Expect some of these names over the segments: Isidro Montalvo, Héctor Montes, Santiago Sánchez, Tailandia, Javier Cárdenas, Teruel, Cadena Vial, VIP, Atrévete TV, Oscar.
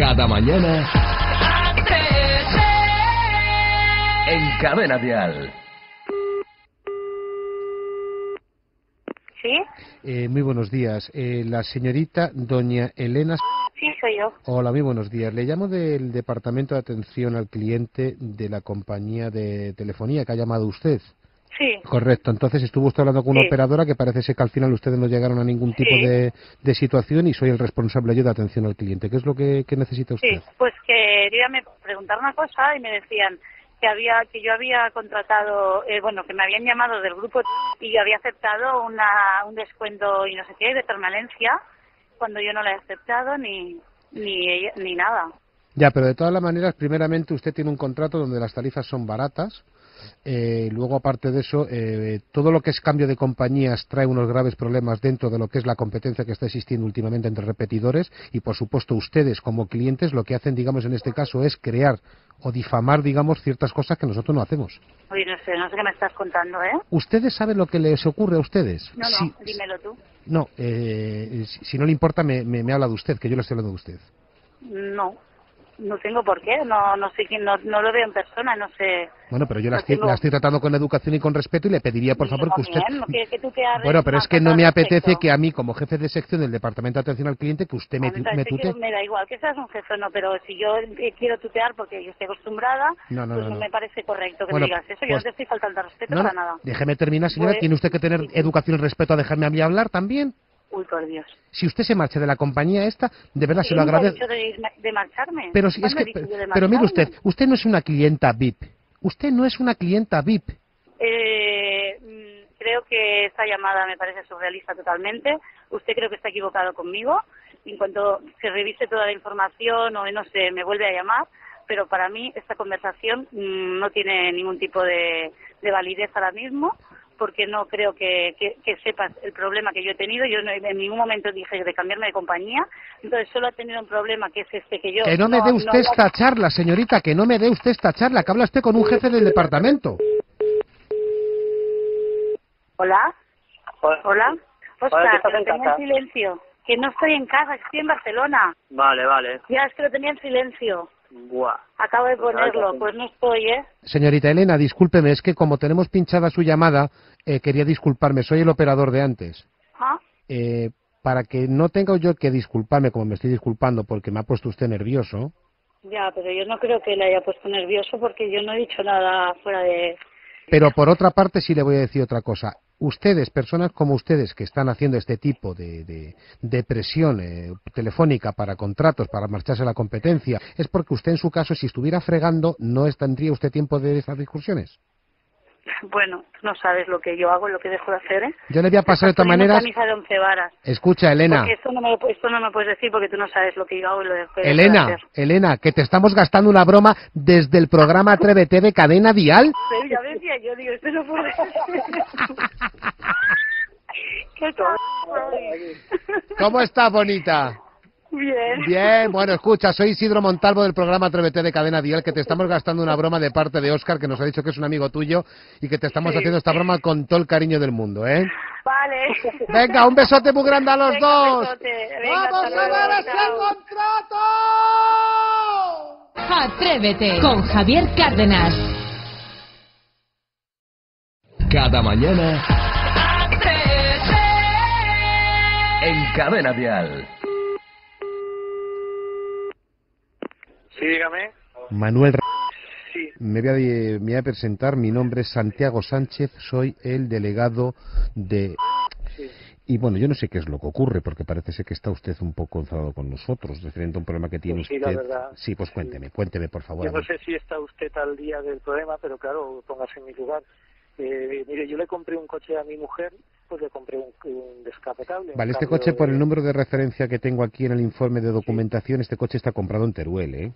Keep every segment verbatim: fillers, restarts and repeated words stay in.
cada mañana en Cadena Vial. ¿Sí? Eh, muy buenos días. Eh, la señorita doña Elena... Sí, soy yo. Hola, muy buenos días. Le llamo del Departamento de Atención al Cliente de la compañía de telefonía que ha llamado usted. Sí. Correcto. Entonces estuvo usted hablando con una sí. operadora que parece ser que al final ustedes no llegaron a ningún tipo sí. de, de situación y soy el responsable yo de atención al cliente. ¿Qué es lo que, que necesita usted? Sí, pues quería me preguntar una cosa y me decían... que había que yo había contratado, eh, bueno, que me habían llamado del grupo y yo había aceptado una, un descuento y no sé qué, de permanencia, cuando yo no la he aceptado ni, ni, ni nada. Ya, pero de todas las maneras, primeramente usted tiene un contrato donde las tarifas son baratas. Eh, luego, aparte de eso, eh, todo lo que es cambio de compañías trae unos graves problemas dentro de lo que es la competencia que está existiendo últimamente entre repetidores y, por supuesto, ustedes como clientes lo que hacen, digamos, en este caso es crear o difamar, digamos, ciertas cosas que nosotros no hacemos. Oye, no sé, no sé qué me estás contando, ¿eh? ¿Ustedes saben lo que les ocurre a ustedes? No, no, si, dímelo tú. No, eh, si, si no le importa, me, me, me habla de usted, que yo le estoy hablando de usted. No. No tengo por qué, no no sé quién, no, no lo veo en persona, no sé. Bueno, pero yo no la, estoy, la estoy tratando con educación y con respeto y le pediría, por favor, que usted... Que, que tú te bueno, pero es que no me apetece que a mí, como jefe de sección del Departamento de Atención al Cliente, que usted bueno, me, me tutee. Me da igual que seas un jefe o no, pero si yo quiero tutear porque yo estoy acostumbrada, no, no, pues no, no, no me parece correcto que bueno, me digas eso, pues, yo no te estoy faltando respeto no, para nada. Déjeme terminar, señora, pues, tiene usted que tener sí, sí. educación y respeto a dejarme a mí hablar también. Uy, por Dios. Si usted se marcha de la compañía esta, de verdad sí, se lo agradezco. De, de marcharme. Pero si es que, pero, de pero mire usted, usted no es una clienta V I P. Usted no es una clienta V I P. Eh, creo que esta llamada me parece surrealista totalmente. Usted creo que está equivocado conmigo. En cuanto se revise toda la información o no sé, me vuelve a llamar. Pero para mí esta conversación mmm, no tiene ningún tipo de, de validez ahora mismo. Porque no creo que, que, que sepas el problema que yo he tenido. Yo no, en ningún momento dije de cambiarme de compañía. Entonces solo ha tenido un problema que es este que yo... Que no, no me dé usted no, esta no... charla, señorita, que no me dé usted esta charla, que habla usted con un jefe del departamento. Hola. Hola. Oscar, que tenía en silencio. Que no estoy en casa, que estoy en Barcelona. Vale, vale. Ya, es que lo tenía en silencio. Buah. Acabo de ponerlo, pues no estoy, ¿eh? Señorita Elena, discúlpeme, es que como tenemos pinchada su llamada, eh, quería disculparme, soy el operador de antes. ¿Ah? Eh, para que no tenga yo que disculparme, como me estoy disculpando, porque me ha puesto usted nervioso. Ya, pero yo no creo que le haya puesto nervioso, porque yo no he dicho nada fuera de... Pero por otra parte sí le voy a decir otra cosa. Ustedes, personas como ustedes que están haciendo este tipo de, de, de presión eh, telefónica para contratos, para marcharse a la competencia, es porque usted en su caso, si estuviera fregando, ¿no tendría usted tiempo de esas discusiones? Bueno, no sabes lo que yo hago, lo que dejo de hacer, ¿eh? Yo le voy a pasar de esta manera... Escucha, Elena... Esto no, me lo, esto no me puedes decir porque tú no sabes lo que yo hago y lo dejo de hacer. Elena, Elena, que te estamos gastando una broma desde el programa Atrévete T V Cadena Vial. Sí, ya decía yo, digo, esto no puede ser. ¿Qué tal? ¿Cómo estás, bonita? Bien. Bien, bueno, escucha, soy Isidro Montalvo del programa Atrévete de Cadena Vial, que te estamos gastando una broma de parte de Oscar, que nos ha dicho que es un amigo tuyo y que te estamos sí. haciendo esta broma con todo el cariño del mundo, ¿eh? Vale. Venga, un besote muy grande a los Venga, dos. Venga, ¡vamos luego, a ver este contrato! Atrévete con Javier Cárdenas. Cada mañana Atrévete en Cadena Vial. Sí, dígame. Manuel. Sí. Me voy, a, me voy a presentar, mi nombre es Santiago Sánchez, soy el delegado de... Sí. Y bueno, yo no sé qué es lo que ocurre, porque parece ser que está usted un poco enfadado con nosotros, referente a un problema que tiene pues sí, usted. La verdad. Sí, pues cuénteme, sí. cuénteme, por favor. Yo no sé si está usted al día del problema, pero claro, póngase en mi lugar. Eh, mire, yo le compré un coche a mi mujer, pues le compré un, un descapotable. Vale, un este coche, de... por el número de referencia que tengo aquí en el informe de documentación, sí. este coche está comprado en Teruel, ¿eh?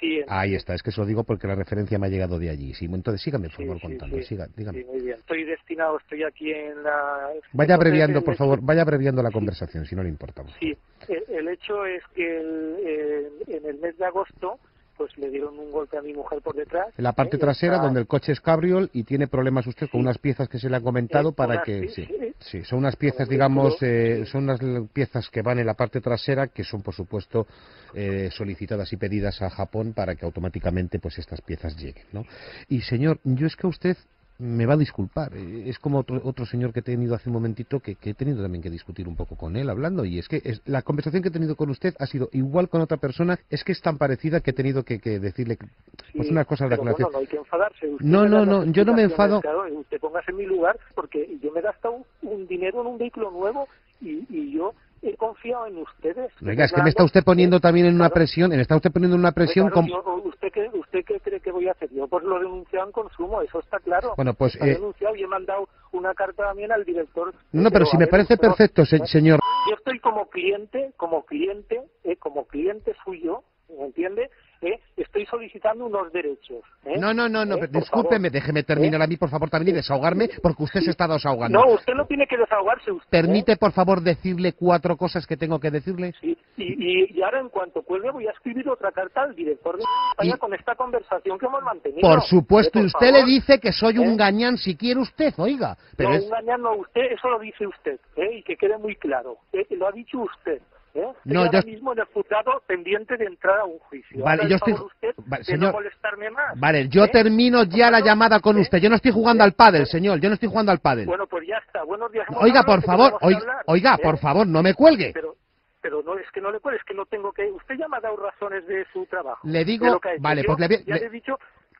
Sí, ahí está, es que se lo digo porque la referencia me ha llegado de allí. Sí, entonces sígame, por favor, sí, sí, contando. Sí, siga, dígame. Sí, muy bien. Estoy destinado, estoy aquí en la... Vaya abreviando, por favor, vaya abreviando la sí. conversación, si no le importa. Sí, el, el hecho es que el, el, en el mes de agosto pues le dieron un golpe a mi mujer por detrás. En la parte ¿eh? trasera, está... donde el coche es cabriol, y tiene problemas usted con sí. unas piezas que se le han comentado eh, para unas, que... Sí, sí. Sí. sí, son unas piezas, digamos, eh, sí. son unas piezas que van en la parte trasera, que son, por supuesto, eh, solicitadas y pedidas a Japón para que automáticamente pues estas piezas lleguen, ¿no? Y, señor, yo es que a usted... me va a disculpar, es como otro, otro señor que he tenido hace un momentito que, que he tenido también que discutir un poco con él hablando, y es que es, la conversación que he tenido con usted ha sido igual con otra persona, es que es tan parecida que he tenido que, que decirle pues sí, unas cosas de aclaración. Bueno, no hay que enfadarse. Usted no, no, no, yo no me enfado. Claro, usted póngase en mi lugar, porque yo me he gastado un, un dinero en un vehículo nuevo y, y yo... he confiado en ustedes. Venga, es que me está usted poniendo también en una presión, me está usted poniendo en una presión... Claro, como... yo, ¿usted, qué, ¿Usted qué cree que voy a hacer? Yo pues lo he denunciado en consumo, eso está claro. Bueno, pues... Lo he eh... denunciado y he mandado una carta también al director... No, pero si me parece perfecto, señor... Yo estoy como cliente, como cliente, eh, como cliente suyo, ¿me entiende? ¿Eh? Estoy solicitando unos derechos. ¿eh? No, no, no, no. ¿Eh? Discúlpeme, déjeme terminar ¿Eh? a mí, por favor, también y desahogarme, porque usted se está desahogando. No, usted no tiene que desahogarse. Usted, Permite, ¿eh? por favor, decirle cuatro cosas que tengo que decirle. Sí, y, y, y ahora en cuanto cuelgue voy a escribir otra carta al director de España con esta conversación que hemos mantenido. Por supuesto, ¿eh? usted le dice que soy un ¿Eh? gañán, si quiere usted, oiga. Pero no, es... un gañán no, usted, eso lo dice usted, ¿eh? y que quede muy claro, ¿eh? lo ha dicho usted. ¿Eh? No, ahora yo... mismo en el juzgado pendiente de entrar a un juicio. Vale, yo estoy... usted vale, señor... no molestarme más. Vale, yo ¿Eh? termino ya la llamada con ¿Eh? usted. Yo no estoy jugando ¿Eh? al pádel, señor. Yo no estoy jugando al pádel. Bueno, pues ya está. Buenos días. Oiga, por favor, oiga, oiga ¿Eh? por favor, no me cuelgue. Pero... pero no es que no le puedes, es que no tengo que... Usted ya me ha dado razones de su trabajo. Le digo... Vale, yo, pues le, ya le... le he dicho...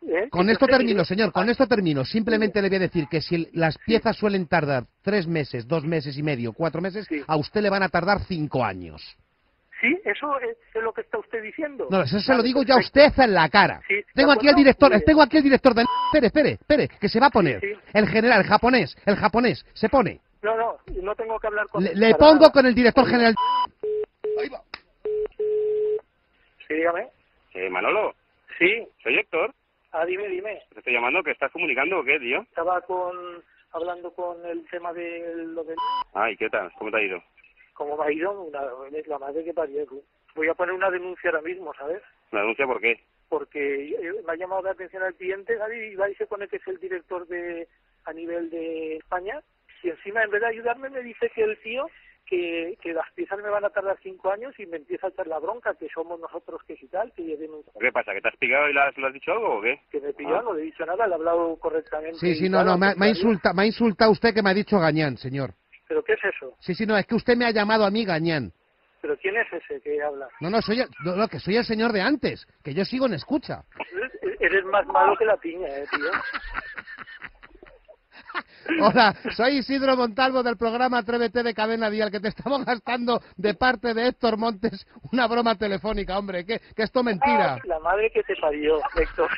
¿eh? Con esto termino, señor, con esto termino. Simplemente sí. le voy a decir que si las piezas suelen tardar tres meses, dos meses y medio, cuatro meses, sí. a usted le van a tardar cinco años. Sí, eso es lo que está usted diciendo. No, eso se vale, lo digo perfecto. ya a usted en la cara. Sí, tengo aquí al director, sí. tengo aquí al director de... Espere, espere, espere, que se va a poner. Sí, sí. El general, el japonés, el japonés, se pone. No, no, no tengo que hablar con... Le, le pongo nada. con el director general... Ahí va. Sí, dígame. Eh, Manolo. Sí. Soy Héctor. Ah, dime, dime. ¿Te estoy llamando? ¿Que estás comunicando o qué, tío? Estaba con... hablando con el tema de lo de... Ay, ¿qué tal? ¿Cómo te ha ido? ¿Cómo me ha ido? Una... la madre que parió. Voy a poner una denuncia ahora mismo, ¿sabes? ¿Una denuncia por qué? Porque me ha llamado la atención al cliente, ¿sabes? Y va y se pone que es el director de... a nivel de España. Y encima, en vez de ayudarme, me dice que el tío... Que, que las piezas me van a tardar cinco años y me empieza a echar la bronca, que somos nosotros que si tal, que denuncia. ¿Qué pasa? ¿Que te has pillado y le has, has dicho algo o qué? Que me he pillado, ah. no le he dicho nada, le he hablado correctamente. Sí, sí, no, no, me, me, ha insulta, me ha insultado usted que me ha dicho gañán, señor. ¿Pero qué es eso? Sí, sí, no, es que usted me ha llamado a mí gañán. ¿Pero quién es ese que habla? No, no, soy el, no, no, que soy el señor de antes, que yo sigo en escucha. Eres, eres más malo que la piña, eh, tío. Hola, soy Isidro Montalvo del programa Atrévete de Cadena Vial, que te estamos gastando de parte de Héctor Montes una broma telefónica, hombre, que, que esto mentira. La madre que te parió, Héctor.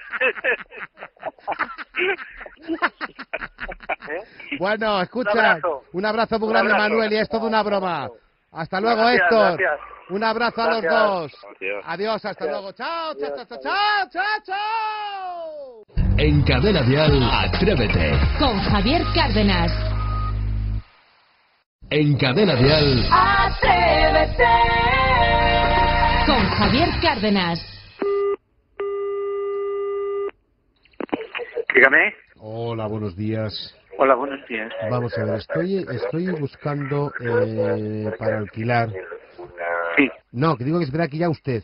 ¿Eh? Bueno, escucha, un abrazo, un abrazo muy un grande, abrazo. Manuel, y es todo una broma. Hasta luego, gracias, Héctor. Gracias. Un abrazo gracias. a los dos. Gracias. Adiós, hasta gracias. luego. Chao, chao, chao, chao, chao, chao, chao. En Cadena Vial, Atrévete. Con Javier Cárdenas. En Cadena Vial, Atrévete. Con Javier Cárdenas. Dígame. Hola, buenos días. Hola, buenos días. Vamos a ver, estoy, estoy buscando eh, para alquilar. Sí. No, que digo que espera aquí ya usted.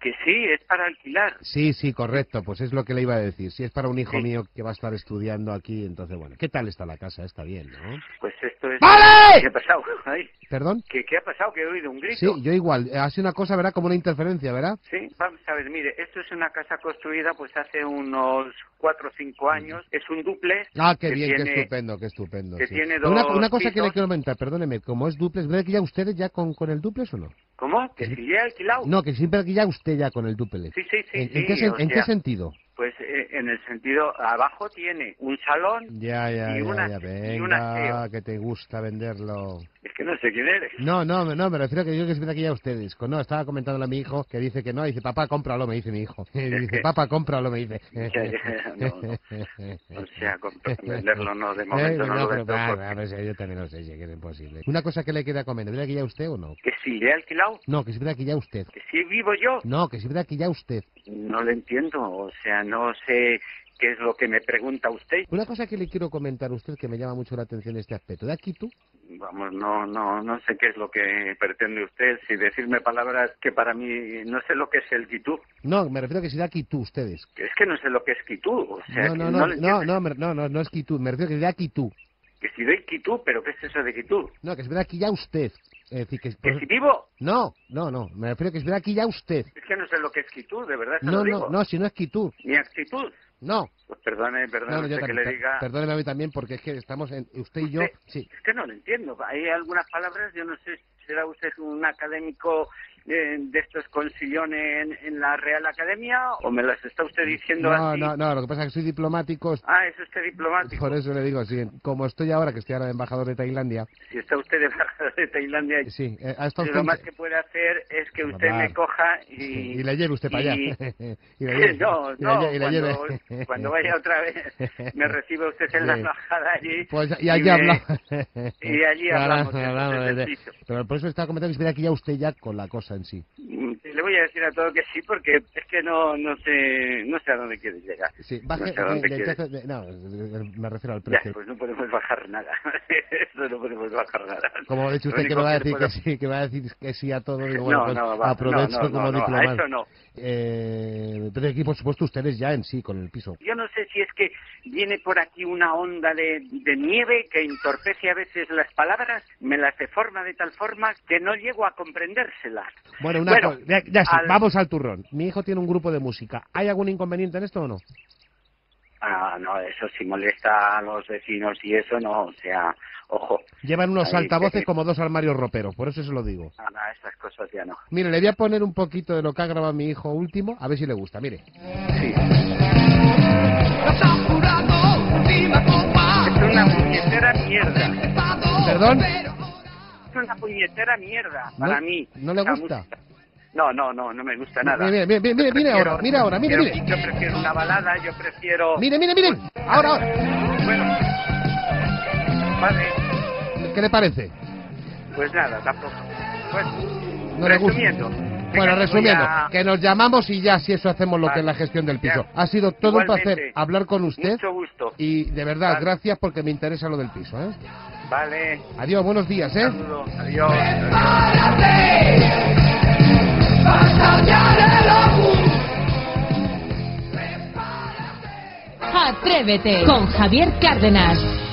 Que sí, es para alquilar. Sí, sí, correcto, pues es lo que le iba a decir. Si es para un hijo sí. mío que va a estar estudiando aquí, entonces, bueno, ¿qué tal está la casa? Está bien, ¿no? Pues esto es... ¡Vale! ¿Qué ha pasado? Ay. ¿Perdón? ¿Qué, ¿Qué ha pasado? Que he oído un grito. Sí, yo igual. Hace una cosa, ¿verdad? Como una interferencia, ¿verdad? Sí, vamos a ver, mire, esto es una casa construida pues hace unos cuatro o cinco años. Es un duplex. Ah, qué que bien, tiene... qué estupendo, qué estupendo. Que sí. tiene dos una, una cosa pisos. que le quiero comentar, perdóneme, como es duplex, ¿verdad que ya ustedes ya con, con el duplex o no? ¿Cómo? ¿Que si ya he alquilado? No, que siempre alquilado usted ya con el duplex. Sí, sí, sí. ¿En, sí, en, qué, sen, ¿en qué sentido? Pues eh, en el sentido, abajo tiene un salón ya, ya, y una, ya, ya. Venga, y una que te gusta venderlo. Es que no sé quién eres. No, no, no, me refiero a que yo que se meta aquí a ustedes. No, estaba comentándole a mi hijo que dice que no, dice papá, cómpralo, me dice mi hijo. Dice papá, cómpralo, me dice. No, no. O sea, venderlo no, de momento eh, no, no lo pero, vendo. Claro, porque... a ver, yo también lo sé, si es que es imposible. Una cosa que le queda comer, ¿vendrá aquí ya usted o no? ¿Que si le he alquilado? No, que si vendrá aquí ya usted. ¿Que si vivo yo? No, que si vendrá aquí ya usted. No lo entiendo, o sea, no sé qué es lo que me pregunta usted. Una cosa que le quiero comentar a usted que me llama mucho la atención este aspecto. ¿De aquí tú? Vamos, no, no, no sé qué es lo que pretende usted, si decirme palabras que para mí no sé lo que es el quitú. No, me refiero a que si da quitú ustedes. Es que no sé lo que es quitú, o sea... No, no, no, no, no, no, no, no, no, no es quitú, me refiero a que da quitú. Que si doy quitú, ¿pero qué es eso de quitú? No, que se ve aquí ya usted. Es decir, que, pues, ¿que si vivo? No, no, no, me refiero a que se ve aquí ya usted. Es que no sé lo que es quitú, de verdad, no, lo digo. No, no, si no es quitú. ¿Ni actitud? No. Pues perdone, perdone no, no, que le diga... Perdóneme a mí también, porque es que estamos en... Usted y yo... Usted, sí. Es que no lo entiendo. Hay algunas palabras, yo no sé, será usted un académico eh, de estos con sillones en, en la Real Academia, o me las está usted diciendo no, así. No, no, no, lo que pasa es que soy diplomático. Ah, es usted diplomático. Por eso le digo, sí, como estoy ahora, que estoy ahora de embajador de Tailandia... Si está usted de embajador de Tailandia... Sí, eh, hasta usted... Lo más que puede hacer es que usted me coja y... Sí, y la lleve usted para y... allá. y la lleve, no, no, y la lleve... Cuando... Cuando vaya otra vez, me recibe usted en la embajada allí. Pues, y allí y hablamos. Me, y allí hablamos. No, no, no, no, pero por eso estaba comentando que aquí ya usted ya con la cosa en sí. Le voy a decir a todo que sí, porque es que no no sé no sé a dónde quieres llegar. Sí, baje, no sé a dónde eh, quiere. Entonces, no, me refiero al precio. Ya, pues no podemos bajar nada. Eso no podemos bajar nada. Como ha dicho usted que me va a decir que, puedo... que sí, que va a decir que sí a todo. Bueno, no, no, va, aprovecho no, no, como no, diplomado. A eso no. Eh, pero aquí, por supuesto, ustedes ya en sí, con el piso. Yo no sé si es que viene por aquí una onda de, de nieve que entorpece a veces las palabras, me las deforma de tal forma que no llego a comprendérselas. Bueno, una bueno, ya, ya sí, al... vamos al turrón. Mi hijo tiene un grupo de música. ¿Hay algún inconveniente en esto o no? Ah, no, eso sí molesta a los vecinos y eso no, o sea, ojo. Llevan unos ahí, altavoces que... como dos armarios roperos, por eso se lo digo. Ah, no, esas cosas ya no. Mire, le voy a poner un poquito de lo que ha grabado mi hijo último, a ver si le gusta, mire. Sí. Es una puñetera mierda. ¿Perdón? Es una puñetera mierda para no, mí. ¿No le gusta? No, no, no, no me gusta nada. Mire, mire, mire, mire, mire ahora, mira ahora, mire, mire. Yo prefiero una balada, yo prefiero... Mire, mire, mire, ahora, ahora. Bueno, vale. ¿Qué le parece? Pues nada, tampoco. Pues, no resumiendo. Le gusta. Bueno, resumiendo, a... que nos llamamos y ya si eso hacemos lo vale, que es la gestión del piso. Ya. Ha sido todo igualmente, un placer hablar con usted. Mucho gusto. Y de verdad, vale, gracias porque me interesa lo del piso, ¿eh? Vale. Adiós, buenos días, ¿eh? Saludos. Adiós. Atrévete con Javier Cárdenas.